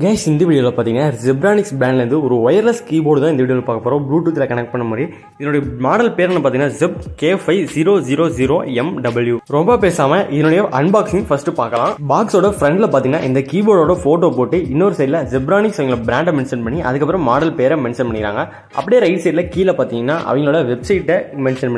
Guys, in this video, Zebronics brand is a wireless keyboard that you can connect Bluetooth. This model is Zeb K5000MW. Unboxing first. Box front this keyboard photo is side Zebronics brand mentioned. That's model pair mentioned. Right side website mentioned.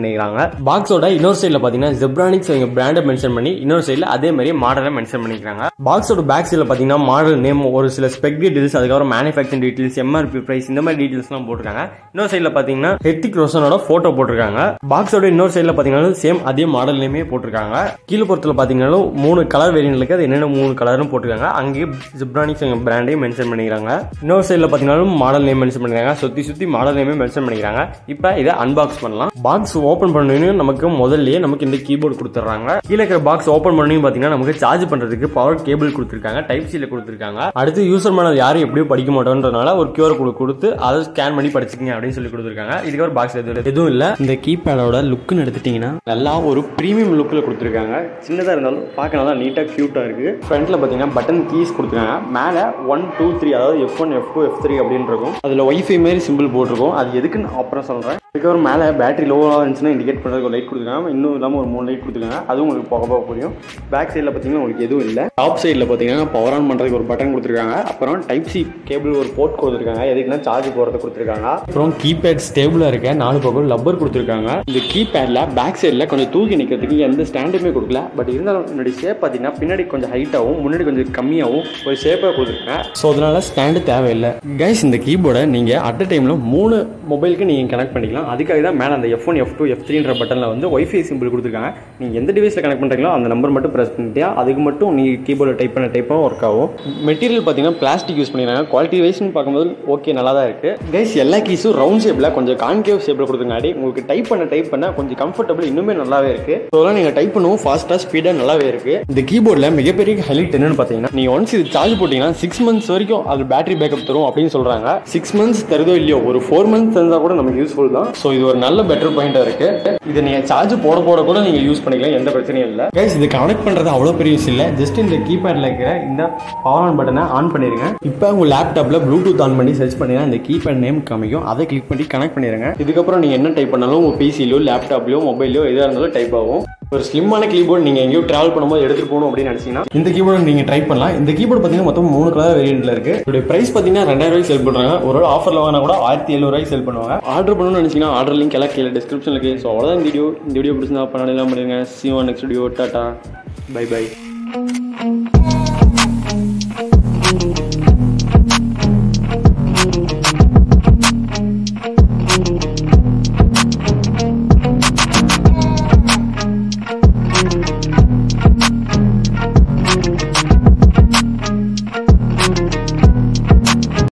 Box inner side Zebronics brand mentioned. Inner side model mentioned. Box back side model name. Spec details, manufacturing details, MRP price, இந்த மாதிரி details எல்லாம் போட்டுருக்காங்க. இன்னொரு சைடுல பாத்தீங்கன்னா ஹெத்திக் ரோஷனோட photo போட்டுருக்காங்க. பாக்ஸோட இன்னொரு சைடுல பாத்தீங்கன்னா சேம் அதே மாடல் நேமே போட்டுருக்காங்க. கீழ பொறுத்துல பாத்தீங்கன்னா மூணு கலர் வேரியன்ட்ல இருக்கு. அது என்னென்ன மூணு கலர்னு போட்டுருக்காங்க. அங்கே Zebronics பிராண்டே மென்ஷன் பண்ணிருக்காங்க. இன்னொரு சைடுல பாத்தீங்கன்னா மாடல் நேம் மென்ஷன் பண்ணிருக்காங்க. சுத்தி சுத்தி மாடல் நேமே மென்ஷன் பண்ணிருக்காங்க. இப்போ இத அன்பாக்ஸ் பண்ணலாம். பாக்ஸ் ஓபன் பண்ணனும்னா நமக்கு முதல்லயே நமக்கு இந்த கீபோர்டு கொடுத்துறாங்க. கீழ இருக்கிற பாக்ஸ் ஓபன் பண்ணனும் பாத்தீங்கன்னா நமக்கு சார்ஜ் பண்றதுக்கு பவர் கேபிள் கொடுத்திருக்காங்க. டைப் சில கொடுத்திருக்காங்க. User manual yaru eppadi padikka maatondradanaala or QR code koduthu adha scan panni padichikkinga appdi solli koduthirukanga idhukku or box edhu illa indha keypad oda look nu edutittingina nalla oru premium look la koduthirukanga chinnada irundhalum paakanada neat ah cute ah irukku front la pathina button keys koduthiranga mala 1 2 3 adha F1 F2 F3 appdirukum adula wifi mari symbol potirukum adhu edhukku na opera solren idhukku or mala battery low ah irundhuchuna indicate pandradhukku light koduthiranga innum illama or 3 light koduthiranga adhu ungalku poga puriyum back side la pathina ungalku edhu illa top side la pathina power on pandradhukku or button koduthiranga அப்புறம் type C cable ஒரு port கொடுத்திருக்காங்க. எதுக்குன்னா charge போறது கொடுத்திருக்காங்க. அப்புறம் keypad ஸ்டேபிளா இருக்க நாலு பக்கம் லப்பர் கொடுத்திருக்காங்க. இந்த கீபேட்ல பேக் சைடுல கொஞ்சம் தூக்கி நிக்கிறதுக்கு எந்த ஸ்டாண்டுமே கொடுக்கல. பட் இருந்தாலும் என்னோட ஷேப் பாத்தீங்கன்னா பின்னாடி கொஞ்சம் ஹைட்டாவும் முன்னாடி கொஞ்சம் கம்மியாவும் ஒரு ஷேப்பா கொடுத்திருக்காங்க. சோ அதனால ஸ்டாண்ட் தேவையில்லை. கைஸ் இந்த கீபோர்டை நீங்க அட் அ டைம்ல மூணு மொபைலுக்கு நீங்க கனெக்ட் பண்ணிக்கலாம். அதுக்காக தான் மேல அந்த F1 F2 F3ன்ற பட்டன்ல வந்து வைஃபை சிம்பிள் கொடுத்திருக்காங்க. நீங்க எந்த டிவைஸ்ல கனெக்ட் பண்றீங்களோ அந்த நம்பர் மட்டும் பிரஸ் பண்ணிட்டா அதுக்கு மட்டும் நீங்க கீபோர்ட்ல டைப் பண்ண டைப்பா வர்க் ஆகும். மெட்டீரியல் பிளாஸ்டிக் யூஸ் பண்ணிருக்காங்க. குவாலிட்டி வைஸ்னு பார்க்கும்போது ஓகே நல்லா தான் இருக்கு. கைஸ் எல்லா கீஸும் ரவுண்ட் ஷேப்ல கொஞ்சம் கான்கேவ் ஷேப்ல கொடுத்தங்காடி உங்களுக்கு டைப் பண்ண கொஞ்சம் கம்ஃபர்டபிள் இன்னுமே நல்லாவே இருக்கு. சோலாம் நீங்க டைப் பண்ணவும் ஃபாஸ்டா ஸ்பீடா நல்லாவே இருக்கு. இந்த கீபோர்ட்ல மிகப்பெரிய ஹைலைட் என்னன்னு பாத்தீங்கன்னா நீங்க ஒன்ஸ் இது சார்ஜ் போட்டீங்கன்னா 6 months வரைக்கும் அது பேட்டரி பேக்கப் தரும் அப்படின்னு சொல்றாங்க. 6 months தருதோ இல்லையோ ஒரு 4 months தந்தா கூட நமக்கு யூஸ்ஃபுல் தான். சோ இது ஒரு நல்ல பெட்டர் பாயிண்டா இருக்கு. இதை நீங்க சார்ஜ் போட கூட நீங்க யூஸ் பண்ணிக்கலாம், எந்த பிரச்சனையும் இல்ல. கைஸ் இது கனெக்ட் பண்றது அவ்வளவு பெரிய விஷயம் இல்ல. ஜஸ்ட் இந்த கீபேட்ல இருக்கிற இந்த பவர் ஆன் பட்டனை ஆன் பண்ணிருங்க. இப்போ உங்க லேப்டாப்ல ப்ளூடூத் ஆன் பண்ணி சர்ச் பண்ணீங்கன்னா இந்த கீபேட் நேம் காமிக்கும். அதை கிளிக் பண்ணி கனெக்ட் பண்ணிருங்க. இதுக்கப்புறம் நீங்க என்ன டைப் பண்ணாலும் உங்க பிசிலோ லேப்டாப்லயோ மொபைலோ எதா இருந்தாலும் டைப் ஆகும். ஒரு ஸ்லிம்மான கீபோர்டு நீங்க எங்கேயோ டிராவல் பண்ணும்போது எடுத்துட்டு போகணும் அப்படின்னு நினைச்சீங்கன்னா இந்த கீபோர்டு நீங்க ட்ரை பண்ணலாம். இந்த கீபோர்டு பாத்தீங்கன்னா மொத்தம் 3 கலர் வேரியன்ட்ல இருக்கு. இதோட பிரைஸ் பாத்தீங்கன்னா 2000 ரூபாய் செல் பண்றாங்க. ஒரு ஆஃபர்ல வாங்கினா கூட 1700 ரூபாய் செல் பண்ணுவாங்க. ஆர்டர் பண்ணணும்னு நினைச்சீங்கன்னா ஆர்டர் லிங்க் எல்லாம் கீழே டிஸ்கிரிப்ஷன்ல இருக்கு. சோ அவ்வளவுதான் வீடியோ. இந்த வீடியோ பிடிச்சிருந்தா பண்ணலாம் பண்ணிருங்க. See you on next video. Tata. Bye bye.